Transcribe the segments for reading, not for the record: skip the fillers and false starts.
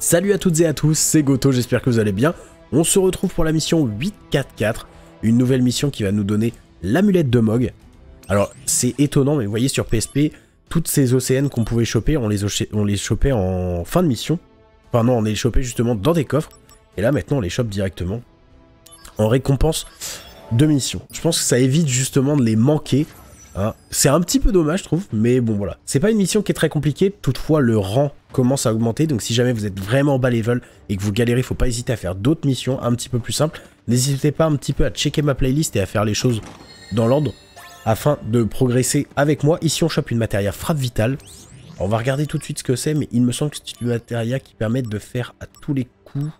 Salut à toutes et à tous, c'est Goto, j'espère que vous allez bien. On se retrouve pour la mission 844, une nouvelle mission qui va nous donner l'amulette de Mog. Alors c'est étonnant, mais vous voyez sur PSP, toutes ces OCN qu'on pouvait choper, on les chopait en fin de mission. Enfin non, on les chopait justement dans des coffres, et là maintenant on les chope directement en récompense de mission. Je pense que ça évite justement de les manquer. Hein. C'est un petit peu dommage je trouve, mais bon voilà. C'est pas une mission qui est très compliquée, toutefois le rang commence à augmenter, donc si jamais vous êtes vraiment bas level et que vous galérez, faut pas hésiter à faire d'autres missions un petit peu plus simples. N'hésitez pas un petit peu à checker ma playlist et à faire les choses dans l'ordre afin de progresser avec moi. Ici on chope une matéria frappe vitale. Alors, on va regarder tout de suite ce que c'est, mais il me semble que c'est une matéria qui permet de faire à tous les coups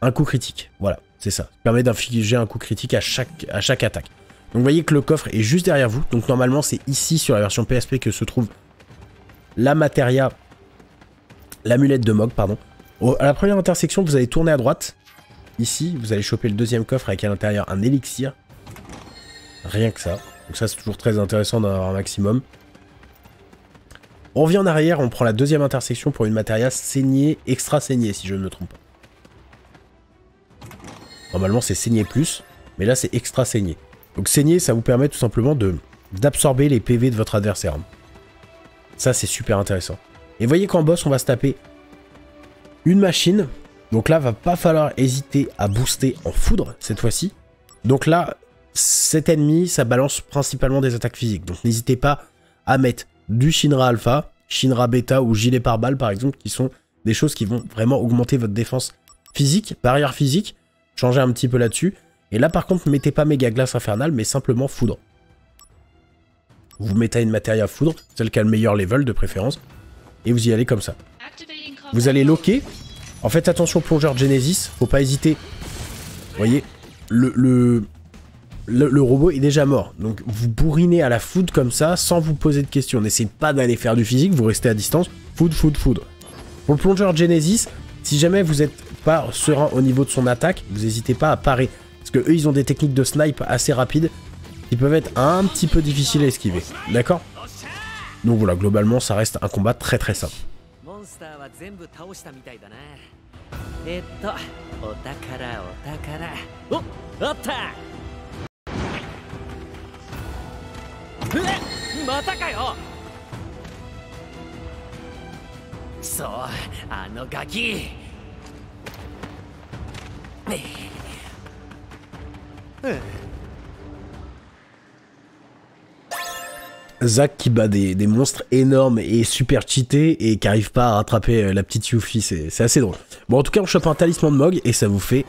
un coup critique. Voilà, c'est ça. Ça permet d'infliger un coup critique à chaque attaque. Donc vous voyez que le coffre est juste derrière vous. Donc normalement c'est ici sur la version PSP que se trouve la matéria, l'amulette de Mog, pardon. À la première intersection, vous allez tourner à droite. Ici, vous allez choper le deuxième coffre avec à l'intérieur un élixir. Rien que ça. Donc ça c'est toujours très intéressant d'en avoir un maximum. On revient en arrière, on prend la deuxième intersection pour une matéria saignée, extra-saignée si je ne me trompe pas. Normalement c'est saignée plus, mais là c'est extra-saignée. Donc saigner, ça vous permet tout simplement d'absorber les PV de votre adversaire. Ça, c'est super intéressant. Et voyez qu'en boss, on va se taper une machine. Donc là, va pas falloir hésiter à booster en foudre, cette fois-ci. Donc là, cet ennemi, ça balance principalement des attaques physiques. Donc n'hésitez pas à mettre du Shinra Alpha, Shinra Beta ou Gilet par balle, par exemple, qui sont des choses qui vont vraiment augmenter votre défense physique, barrière physique. Changez un petit peu là-dessus. Et là par contre, ne mettez pas méga glace infernale, mais simplement foudre. Vous mettez une matéria foudre, celle qui a le meilleur level de préférence, et vous y allez comme ça. Vous allez loquer. En fait, attention plongeur de Genesis, faut pas hésiter. Vous voyez, le robot est déjà mort. Donc vous bourrinez à la foudre comme ça, sans vous poser de questions. N'essayez pas d'aller faire du physique, vous restez à distance. Foudre, foudre, foudre. Pour le plongeur de Genesis, si jamais vous n'êtes pas serein au niveau de son attaque, vous n'hésitez pas à parer. Parce qu'eux, ils ont des techniques de snipe assez rapides qui peuvent être un petit peu difficiles à esquiver. D'accord? Donc voilà, globalement, ça reste un combat très très simple. Zach qui bat des monstres énormes et super cheatés et qui arrive pas à rattraper la petite Yuffie, c'est assez drôle. Bon, en tout cas, on chope un talisman de Mog et ça vous fait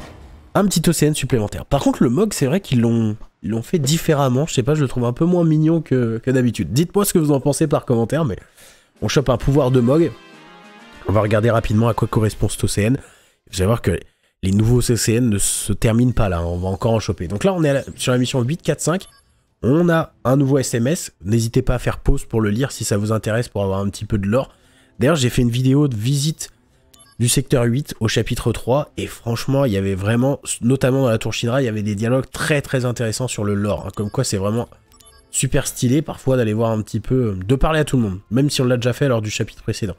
un petit OCN supplémentaire. Par contre, le Mog, c'est vrai qu'ils l'ont fait différemment. Je sais pas, je le trouve un peu moins mignon que d'habitude. Dites-moi ce que vous en pensez par commentaire, mais on chope un pouvoir de Mog. On va regarder rapidement à quoi correspond cet OCN. Vous allez voir que les nouveaux CCN ne se terminent pas là, on va encore en choper. Donc là, on est sur la mission 845, on a un nouveau SMS, n'hésitez pas à faire pause pour le lire si ça vous intéresse, pour avoir un petit peu de lore. D'ailleurs, j'ai fait une vidéo de visite du secteur 8 au chapitre 3, et franchement, il y avait vraiment, notamment dans la tour Shinra, il y avait des dialogues très très intéressants sur le lore, hein, comme quoi c'est vraiment super stylé parfois d'aller voir un petit peu, de parler à tout le monde, même si on l'a déjà fait lors du chapitre précédent.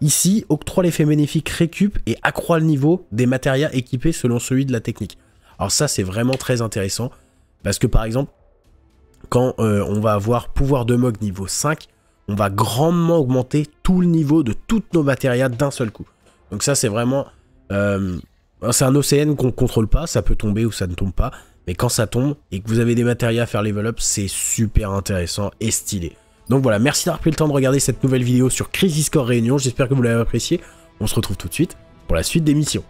Ici, octroie l'effet bénéfique récup et accroît le niveau des matérias équipés selon celui de la technique. Alors ça, c'est vraiment très intéressant, parce que par exemple, quand on va avoir pouvoir de Mog niveau 5, on va grandement augmenter tout le niveau de toutes nos matérias d'un seul coup. Donc ça, c'est vraiment... c'est un OCN qu'on ne contrôle pas, ça peut tomber ou ça ne tombe pas, mais quand ça tombe et que vous avez des matérias à faire level up, c'est super intéressant et stylé. Donc voilà, merci d'avoir pris le temps de regarder cette nouvelle vidéo sur Crisis Core Reunion, j'espère que vous l'avez appréciée. On se retrouve tout de suite pour la suite des missions.